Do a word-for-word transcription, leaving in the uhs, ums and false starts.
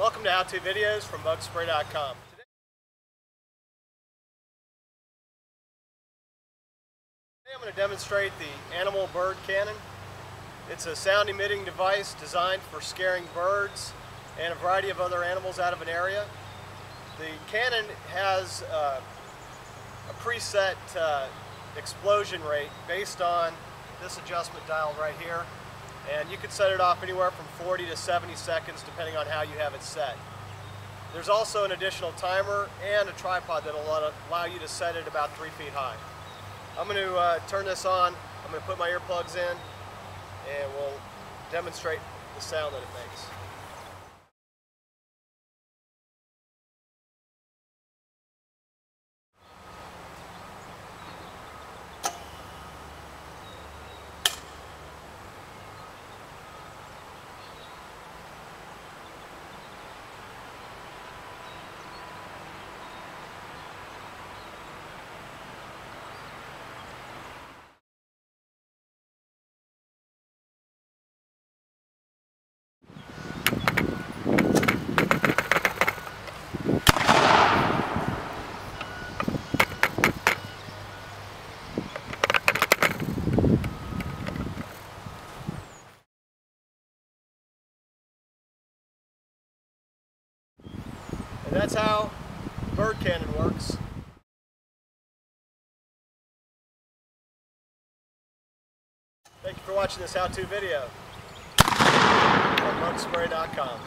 Welcome to how-to videos from Bugspray dot com. Today I'm going to demonstrate the Animal Bird Cannon. It's a sound-emitting device designed for scaring birds and a variety of other animals out of an area. The cannon has uh, a preset uh, explosion rate based on this adjustment dial right here, and you can set it off anywhere from forty to seventy seconds depending on how you have it set. There's also an additional timer and a tripod that will allow you to set it about three feet high. I'm going to uh, turn this on, I'm going to put my earplugs in, and we'll demonstrate the sound that it makes. And that's how bird cannon works. Thank you for watching this how-to video from Bugspray dot com.